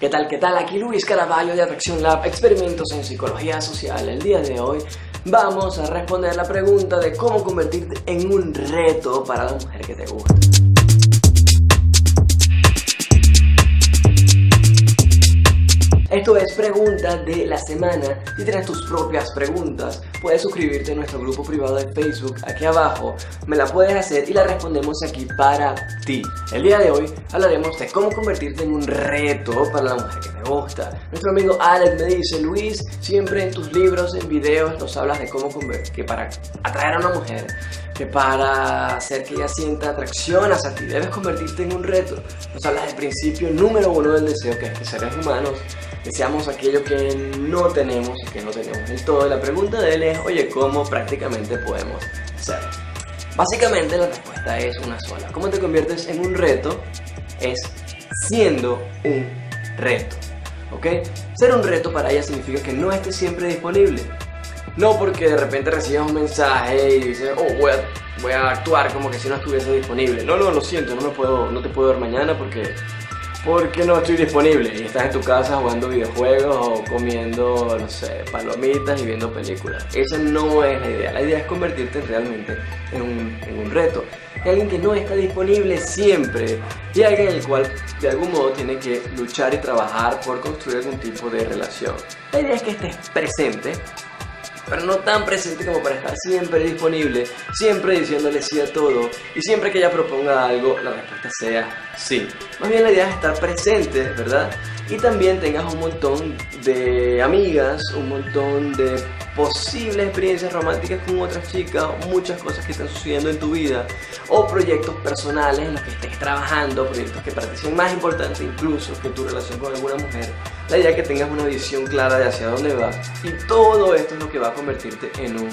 ¿Qué tal? ¿Qué tal? Aquí Luis Caraballo de Atracción Lab, experimentos en psicología social. El día de hoy vamos a responder la pregunta de cómo convertirte en un reto para la mujer que te gusta. Esto es Pregunta de la Semana. Si tienes tus propias preguntas, puedes suscribirte a nuestro grupo privado de Facebook aquí abajo. Me la puedes hacer y la respondemos aquí para ti. El día de hoy hablaremos de cómo convertirte en un reto para la mujer que te gusta. Nuestro amigo Alex me dice: Luis, siempre en tus libros, en videos, nos hablas de cómo que para atraer a una mujer, que para hacer que ella sienta atracción hacia ti, debes convertirte en un reto. Nos hablas del principio número uno del deseo, que es que seres humanos deseamos aquello que no tenemos y que no tenemos del todo. La pregunta de él es: oye, ¿cómo prácticamente podemos hacerlo? Básicamente la respuesta es una sola. ¿Cómo te conviertes en un reto? Es siendo un reto, ¿ok? Ser un reto para ella significa que no estés siempre disponible. No porque de repente recibas un mensaje y dices: oh, voy a actuar como que si no estuviese disponible. No, lo siento, no te puedo ver mañana porque no estoy disponible, y estás en tu casa jugando videojuegos o comiendo, no sé, palomitas y viendo películas. Esa no es la idea. La idea es convertirte realmente en un reto. Alguien que no está disponible siempre, y alguien en el cual de algún modo tiene que luchar y trabajar por construir algún tipo de relación. La idea es que estés presente, pero no tan presente como para estar siempre disponible, siempre diciéndole sí a todo, y siempre que ella proponga algo, la respuesta sea sí. Más bien la idea es estar presente, ¿verdad? Y también tengas un montón de amigas, un montón de posibles experiencias románticas con otras chicas, muchas cosas que están sucediendo en tu vida, o proyectos personales en los que estés trabajando, proyectos que para ti sean más importantes incluso que tu relación con alguna mujer. La idea es que tengas una visión clara de hacia dónde vas, y todo esto es lo que va a convertirte en un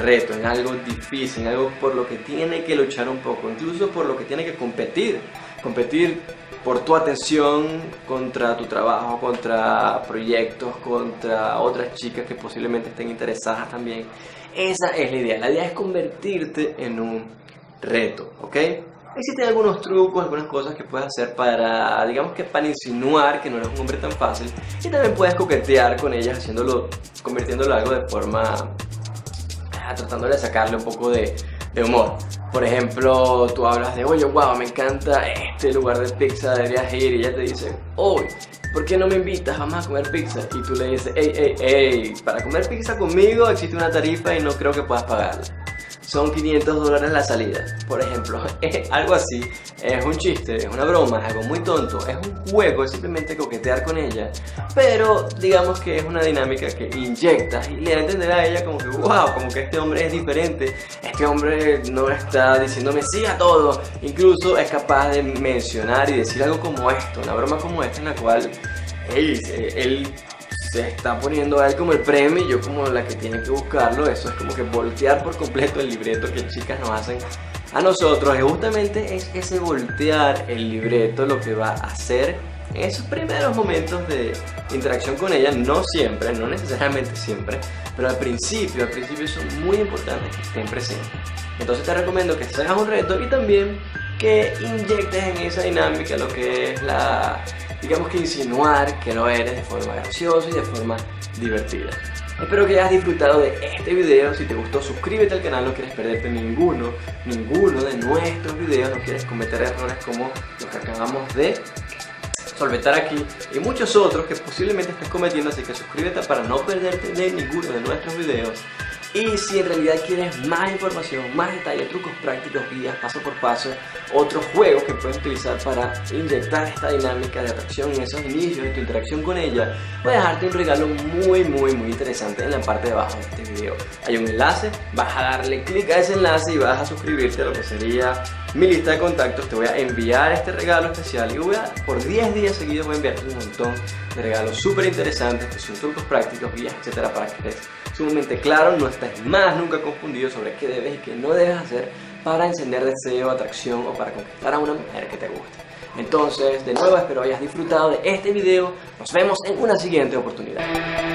reto, en algo difícil, en algo por lo que tiene que luchar un poco, incluso por lo que tiene que competir. Competir por tu atención contra tu trabajo, contra proyectos, contra otras chicas que posiblemente estén interesadas también. Esa es la idea. La idea es convertirte en un reto, ¿ok? Existen algunos trucos, algunas cosas que puedes hacer para, digamos que para insinuar que no eres un hombre tan fácil, y también puedes coquetear con ellas haciéndolo, convirtiéndolo algo de forma, tratándole de sacarle un poco de humor. Por ejemplo, tú hablas de: oye, wow, me encanta este lugar de pizza, deberías ir, y ella te dice: oh, ¿por qué no me invitas? Vamos a comer pizza. Y tú le dices: hey, para comer pizza conmigo existe una tarifa y no creo que puedas pagarla. Son $500 la salida, por ejemplo. Algo así. Es un chiste, es una broma, es algo muy tonto, es un juego, es simplemente coquetear con ella, pero digamos que es una dinámica que inyectas y le da a entender a ella como que wow, como que este hombre es diferente, este hombre no está diciéndome sí a todo. Incluso es capaz de mencionar y decir algo como esto, una broma como esta, en la cual él se está poniendo a él como el premio y yo como la que tiene que buscarlo. Eso es como que voltear por completo el libreto que chicas nos hacen a nosotros, y justamente es ese voltear el libreto lo que va a hacer en esos primeros momentos de interacción con ella. No siempre, no necesariamente siempre, pero al principio son muy importantes que estén presentes. Entonces te recomiendo que te hagas un reto y también que inyectes en esa dinámica lo que es la, digamos que insinuar que lo eres de forma graciosa y de forma divertida. Espero que hayas disfrutado de este video. Si te gustó, suscríbete al canal, no quieres perderte ninguno de nuestros videos, no quieres cometer errores como los que acabamos de solventar aquí y muchos otros que posiblemente estés cometiendo, así que suscríbete para no perderte de ninguno de nuestros videos. Y si en realidad quieres más información, más detalles, trucos prácticos, guías, paso por paso, otros juegos que puedes utilizar para inyectar esta dinámica de atracción en esos inicios de tu interacción con ella, voy a dejarte un regalo muy interesante en la parte de abajo de este video. Hay un enlace, vas a darle clic a ese enlace y vas a suscribirte a lo que sería mi lista de contactos. Te voy a enviar este regalo especial y por 10 días seguidos voy a enviarte un montón de regalos súper interesantes que son trucos prácticos, guías, etcétera, para que estés sumamente claro, no estés más nunca confundido sobre qué debes y qué no debes hacer para encender deseo, atracción o para conquistar a una mujer que te guste. Entonces, de nuevo, espero hayas disfrutado de este video. Nos vemos en una siguiente oportunidad.